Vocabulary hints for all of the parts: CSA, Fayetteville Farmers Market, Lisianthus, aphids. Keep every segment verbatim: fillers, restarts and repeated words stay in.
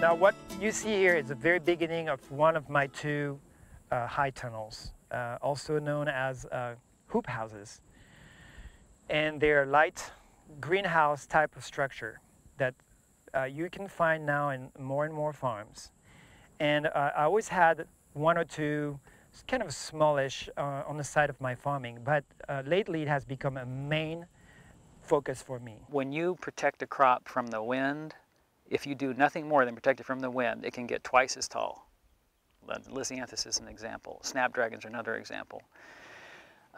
Now what you see here is the very beginning of one of my two uh, high tunnels, uh, also known as uh, hoop houses. And they're light greenhouse type of structure that uh, you can find now in more and more farms. And uh, I always had one or two kind of smallish uh, on the side of my farming, but uh, lately it has become a main focus for me. When you protect a crop from the wind, if you do nothing more than protect it from the wind, it can get twice as tall. Lisianthus is an example. Snapdragons are another example.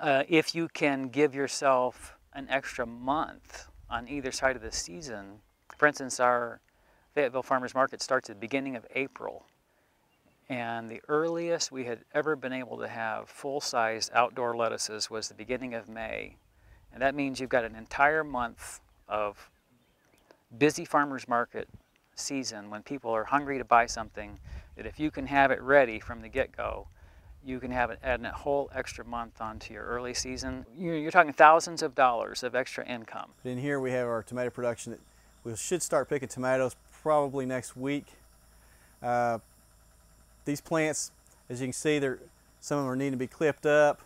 Uh, if you can give yourself an extra month on either side of the season, for instance, our Fayetteville Farmers Market starts at the beginning of April. And the earliest we had ever been able to have full-sized outdoor lettuces was the beginning of May. And that means you've got an entire month of busy farmers market season when people are hungry to buy something, that if you can have it ready from the get-go, you can have it add a whole extra month onto your early season. You're talking thousands of dollars of extra income. In here we have our tomato production. That we should start picking tomatoes probably next week. Uh, These plants, as you can see, they're, some of them are needing to be clipped up.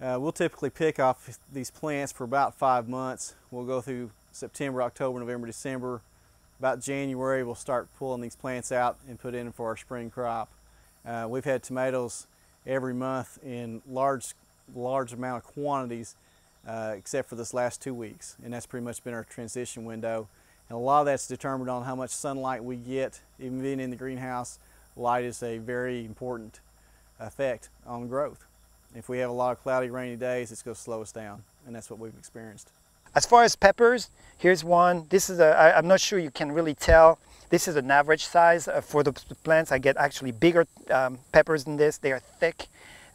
Uh, we'll typically pick off these plants for about five months. We'll go through September, October, November, December. About January, we'll start pulling these plants out and put in for our spring crop. Uh, we've had tomatoes every month in large, large amount of quantities, uh, except for this last two weeks. And that's pretty much been our transition window. And a lot of that's determined on how much sunlight we get, even being in the greenhouse. Light is a very important effect on growth. If we have a lot of cloudy, rainy days, it's going to slow us down, and that's what we've experienced. As far as peppers, here's one. This is a, I, I'm not sure you can really tell. This is an average size for the plants. I get actually bigger um, peppers than this. They are thick.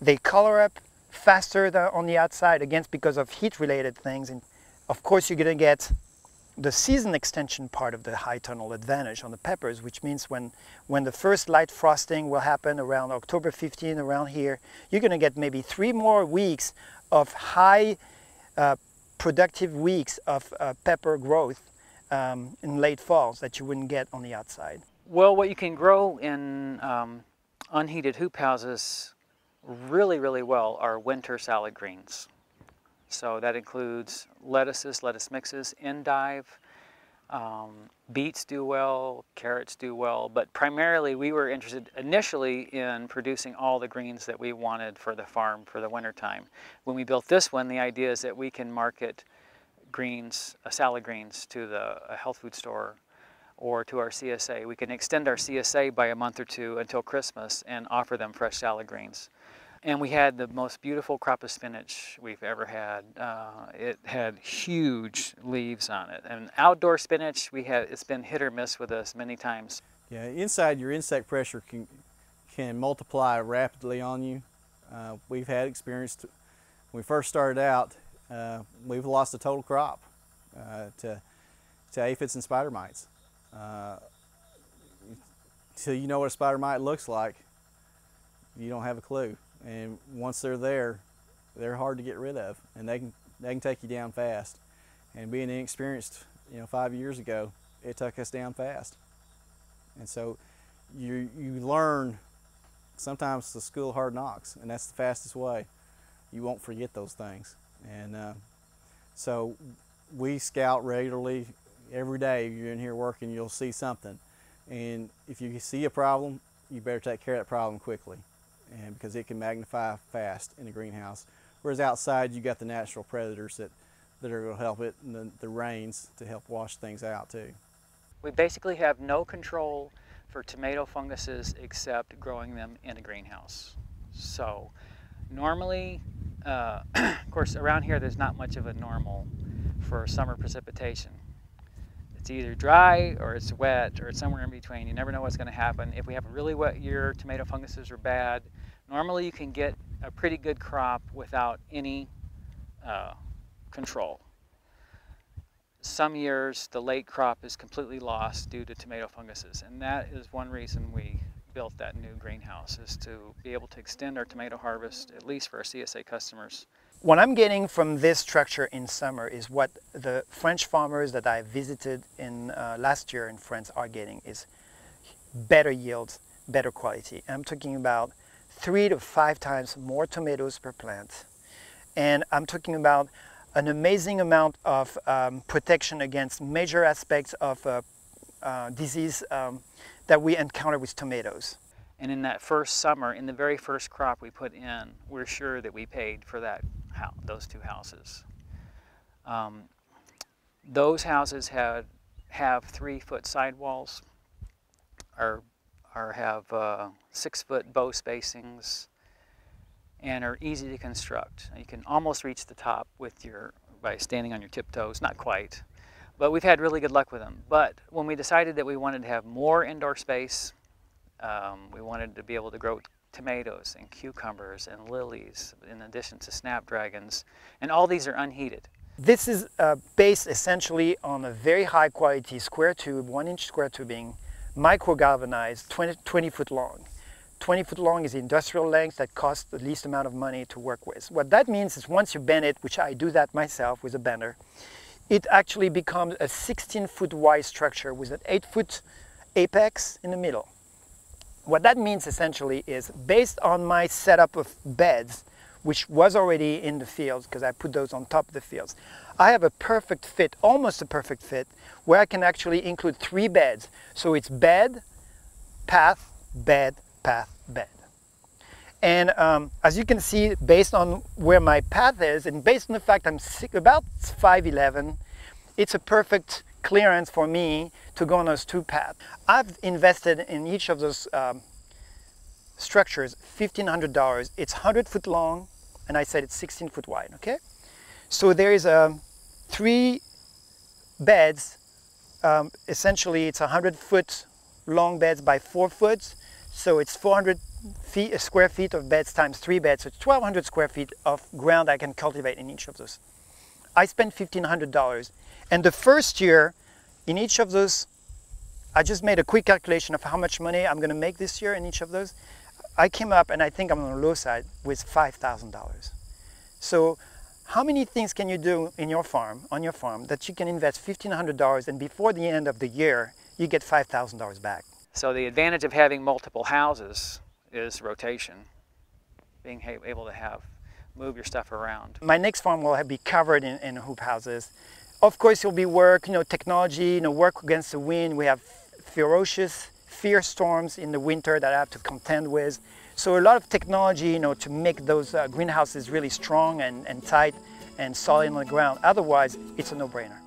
They color up faster than on the outside, again, because of heat-related things. And of course, you're going to get the season extension part of the high tunnel advantage on the peppers, which means when when the first light frosting will happen around October fifteenth, around here, you're going to get maybe three more weeks of high uh, productive weeks of uh, pepper growth um, in late falls that you wouldn't get on the outside. Well, what you can grow in um, unheated hoop houses really, really well are winter salad greens. So that includes lettuces, lettuce mixes, endive, um, beets do well, carrots do well, but primarily we were interested initially in producing all the greens that we wanted for the farm for the wintertime. When we built this one, the idea is that we can market greens, uh, salad greens to the a health food store or to our C S A. We can extend our C S A by a month or two until Christmas and offer them fresh salad greens. And we had the most beautiful crop of spinach we've ever had. Uh, it had huge leaves on it. And outdoor spinach, we had, it's been hit or miss with us many times. Yeah, inside your insect pressure can, can multiply rapidly on you. Uh, we've had experience, to, when we first started out, uh, we've lost a total crop uh, to, to aphids and spider mites. Uh, till you know what a spider mite looks like, you don't have a clue. And once they're there, they're hard to get rid of, and they can they can take you down fast. And being inexperienced, you know, five years ago, it took us down fast. And so, you you learn sometimes the school hard knocks, and that's the fastest way. You won't forget those things. And uh, so, we scout regularly. Every day you're in here working, you'll see something. And if you see a problem, you better take care of that problem quickly. And because it can magnify fast in a greenhouse, whereas outside you got the natural predators that that are going to help it, and the, the rains to help wash things out too. We basically have no control for tomato funguses except growing them in a greenhouse. So normally, uh, of course, around here there's not much of a normal for summer precipitation. It's either dry or it's wet or it's somewhere in between. You never know what's going to happen. If we have a really wet year, tomato funguses are bad. Normally you can get a pretty good crop without any uh, control. Some years the late crop is completely lost due to tomato funguses, and that is one reason we built that new greenhouse, is to be able to extend our tomato harvest, at least for our C S A customers. What I'm getting from this structure in summer is what the French farmers that I visited in uh, last year in France are getting, is better yields, better quality. I'm talking about three to five times more tomatoes per plant. And I'm talking about an amazing amount of um, protection against major aspects of uh, uh, disease um, that we encounter with tomatoes. And in that first summer, in the very first crop we put in, we're sure that we paid for that, those two houses. Um, those houses have, have three-foot sidewalls, or, or have uh, six-foot bow spacings, and are easy to construct. You can almost reach the top with your, by standing on your tiptoes, not quite, but we've had really good luck with them. But when we decided that we wanted to have more indoor space, um, we wanted to be able to grow tomatoes and cucumbers and lilies in addition to snapdragons, and all these are unheated. This is uh, based essentially on a very high quality square tube, one inch square tubing, micro galvanized, twenty, twenty foot long. twenty foot long is the industrial length that costs the least amount of money to work with. What that means is once you bend it, which I do that myself with a bender, it actually becomes a sixteen foot wide structure with an eight foot apex in the middle. What that means essentially is, based on my setup of beds, which was already in the fields because I put those on top of the fields, I have a perfect fit, almost a perfect fit, where I can actually include three beds. So it's bed, path, bed, path, bed. And um, as you can see, based on where my path is and based on the fact I'm about five eleven, it's a perfect clearance for me to go on those two paths. I've invested in each of those um, structures fifteen hundred dollars. It's one hundred foot long, and I said it's sixteen foot wide, okay? So there is um, three beds. Um, essentially, it's one hundred foot long beds by four foot. So it's four hundred feet, square feet of beds times three beds, so it's twelve hundred square feet of ground I can cultivate in each of those. I spent fifteen hundred dollars, and the first year in each of those, I just made a quick calculation of how much money I'm going to make this year in each of those. I came up, and I think I'm on the low side, with five thousand dollars. So how many things can you do in your farm, on your farm, that you can invest fifteen hundred dollars, and before the end of the year, you get five thousand dollars back? So the advantage of having multiple houses is rotation, being able to have, move your stuff around. My next farm will be covered in, in hoop houses. Of course, it will be work, you know, technology, you know, work against the wind. We have ferocious, fierce storms in the winter that I have to contend with. So a lot of technology, you know, to make those uh, greenhouses really strong and, and tight and solid on the ground. Otherwise, it's a no-brainer.